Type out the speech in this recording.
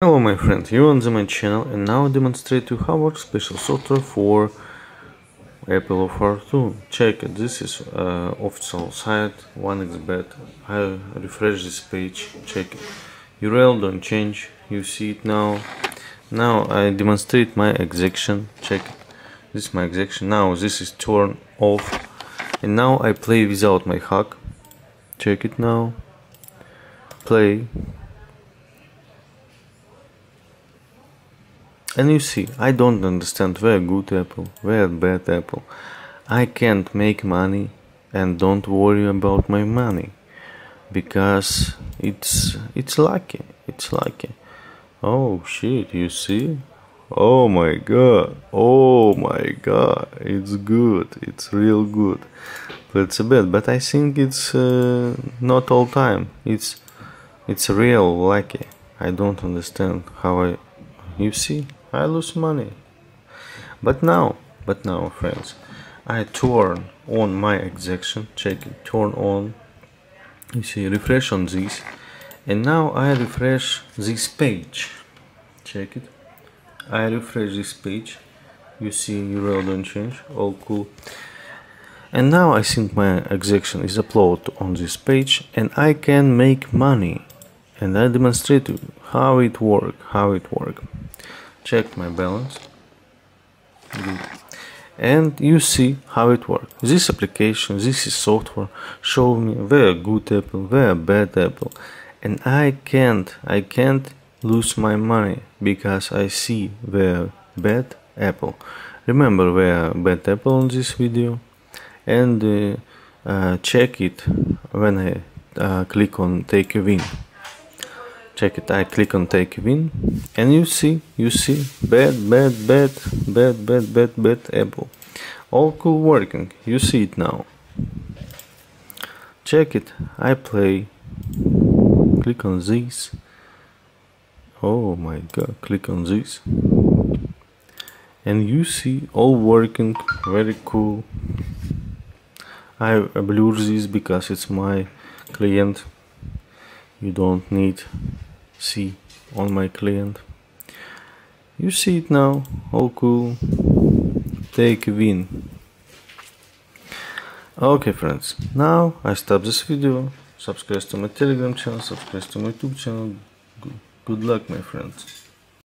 Hello my friend, you're on the main channel, and now I demonstrate to you how works special software for Apple of R2. Check it, this is official site 1xbet. I refresh this page, check it. URL don't change, you see it now. Now I demonstrate my execution, check it. This is my execution, now this is turn off. And now I play without my hack, check it now. Play. And you see, I don't understand where good Apple, where bad Apple. I can't make money and don't worry about my money, because it's lucky, it's lucky. Oh shit, you see? Oh my god, it's good, it's real good. That's a bet, but I think it's not all time. It's real lucky. I don't understand how I. You see, I lose money. But now, friends, I turn on my execution. Check it. Turn on. You see, refresh on this, and now I refresh this page. Check it. I refresh this page. You see, URL don't change. All cool. And now I think my execution is uploaded on this page, and I can make money. And I demonstrate how it work. Check my balance. Good. And you see how it works. This application, this is software, show me where good Apple, where bad Apple, and I can't lose my money because I see where bad Apple. Remember where bad Apple on this video, and check it when I click on take a win. Check it, I click on take a win, and you see, bad Apple. All cool working, you see it now. Check it, I play, click on this. Oh my god, click on this. And you see, all working, very cool. I blur this because it's my client. You don't need see on my client. You see it now, all cool. Take a win. Okay friends, now I stop this video. Subscribe to my Telegram channel, subscribe to my YouTube channel. Good luck my friends.